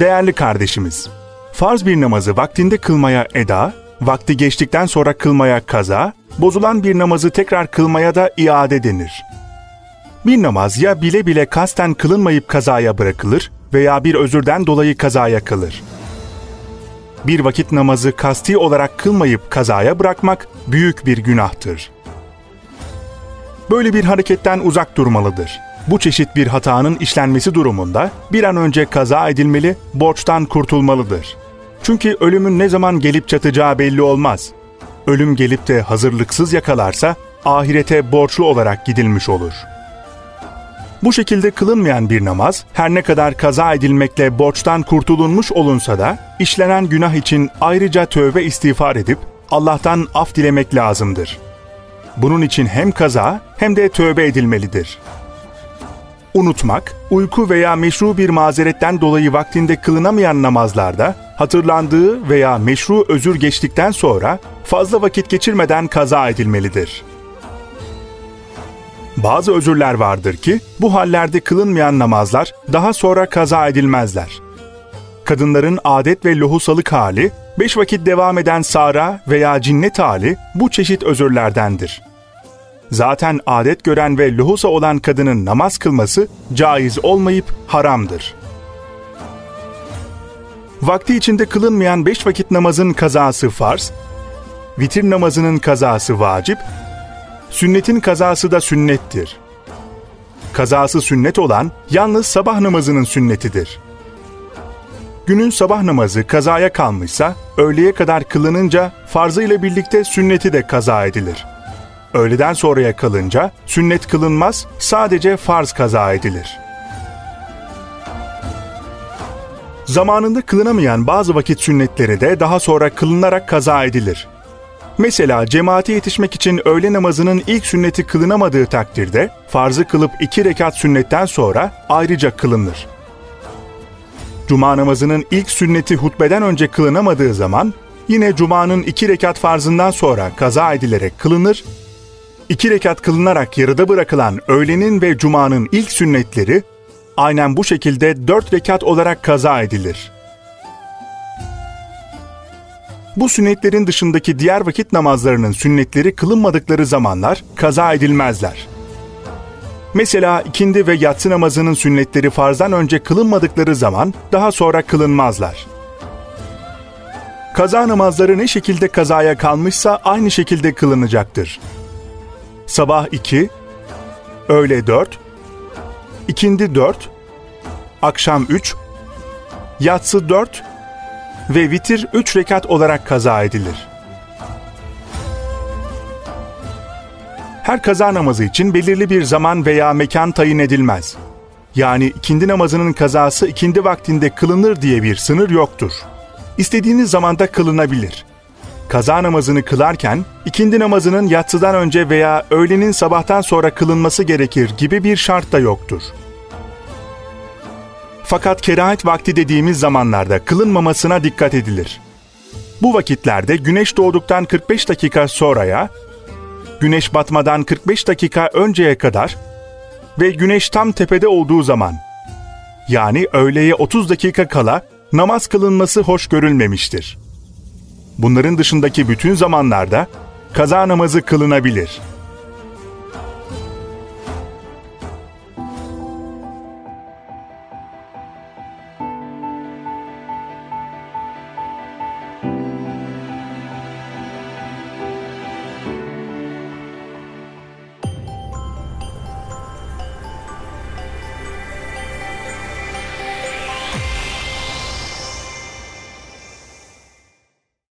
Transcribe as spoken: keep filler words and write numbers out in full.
Değerli kardeşimiz, farz bir namazı vaktinde kılmaya eda, vakti geçtikten sonra kılmaya kaza, bozulan bir namazı tekrar kılmaya da iade denir. Bir namaz ya bile bile kasten kılınmayıp kazaya bırakılır veya bir özürden dolayı kazaya kalır. Bir vakit namazı kasti olarak kılmayıp kazaya bırakmak büyük bir günahtır. Böyle bir hareketten uzak durmalıdır. Bu çeşit bir hatanın işlenmesi durumunda bir an önce kaza edilmeli, borçtan kurtulmalıdır. Çünkü ölümün ne zaman gelip çatacağı belli olmaz. Ölüm gelip de hazırlıksız yakalarsa ahirete borçlu olarak gidilmiş olur. Bu şekilde kılınmayan bir namaz, her ne kadar kaza edilmekle borçtan kurtulunmuş olunsa da, işlenen günah için ayrıca tövbe istiğfar edip Allah'tan af dilemek lazımdır. Bunun için hem kaza hem de tövbe edilmelidir. Unutmak, uyku veya meşru bir mazeretten dolayı vaktinde kılınamayan namazlarda, hatırlandığı veya meşru özür geçtikten sonra fazla vakit geçirmeden kaza edilmelidir. Bazı özürler vardır ki, bu hallerde kılınmayan namazlar daha sonra kaza edilmezler. Kadınların adet ve lohusalık hali, beş vakit devam eden sara veya cinnet hali bu çeşit özürlerdendir. Zaten adet gören ve lohusa olan kadının namaz kılması caiz olmayıp haramdır. Vakti içinde kılınmayan beş vakit namazın kazası farz, vitir namazının kazası vacip, sünnetin kazası da sünnettir. Kazası sünnet olan yalnız sabah namazının sünnetidir. Günün sabah namazı kazaya kalmışsa, öğleye kadar kılınınca farzıyla birlikte sünneti de kaza edilir. Öğleden sonraya kalınca sünnet kılınmaz, sadece farz kaza edilir. Zamanında kılınamayan bazı vakit sünnetleri de daha sonra kılınarak kaza edilir. Mesela cemaate yetişmek için öğle namazının ilk sünneti kılınamadığı takdirde, farzı kılıp iki rekat sünnetten sonra ayrıca kılınır. Cuma namazının ilk sünneti hutbeden önce kılınamadığı zaman, yine cumanın iki rekat farzından sonra kaza edilerek kılınır, iki rekat kılınarak yarıda bırakılan öğlenin ve cumanın ilk sünnetleri, aynen bu şekilde dört rekat olarak kaza edilir. Bu sünnetlerin dışındaki diğer vakit namazlarının sünnetleri kılınmadıkları zamanlar kaza edilmezler. Mesela ikindi ve yatsı namazının sünnetleri farzdan önce kılınmadıkları zaman daha sonra kılınmazlar. Kaza namazları ne şekilde kazaya kalmışsa aynı şekilde kılınacaktır. Sabah iki, öğle dört, ikindi dört, akşam üç, yatsı dört ve vitir üç rekat olarak kaza edilir. Her kaza namazı için belirli bir zaman veya mekan tayin edilmez. Yani ikindi namazının kazası ikindi vaktinde kılınır diye bir sınır yoktur. İstediğiniz zamanda kılınabilir. Kaza namazını kılarken, ikindi namazının yatsıdan önce veya öğlenin sabahtan sonra kılınması gerekir gibi bir şart da yoktur. Fakat kerahat vakti dediğimiz zamanlarda kılınmamasına dikkat edilir. Bu vakitlerde güneş doğduktan kırk beş dakika sonraya, güneş batmadan kırk beş dakika önceye kadar ve güneş tam tepede olduğu zaman, yani öğleye otuz dakika kala namaz kılınması hoş görülmemiştir. Bunların dışındaki bütün zamanlarda kaza namazı kılınabilir.